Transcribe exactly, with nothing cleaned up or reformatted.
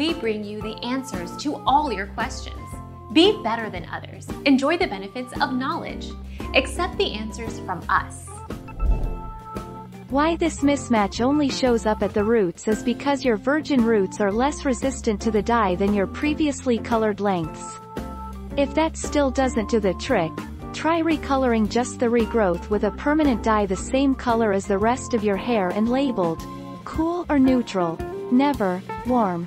we bring you the answers to all your questions. Be better than others. Enjoy the benefits of knowledge. Accept the answers from us. Why this mismatch only shows up at the roots is because your virgin roots are less resistant to the dye than your previously colored lengths. If that still doesn't do the trick, try recoloring just the regrowth with a permanent dye the same color as the rest of your hair and labeled cool or neutral, never warm.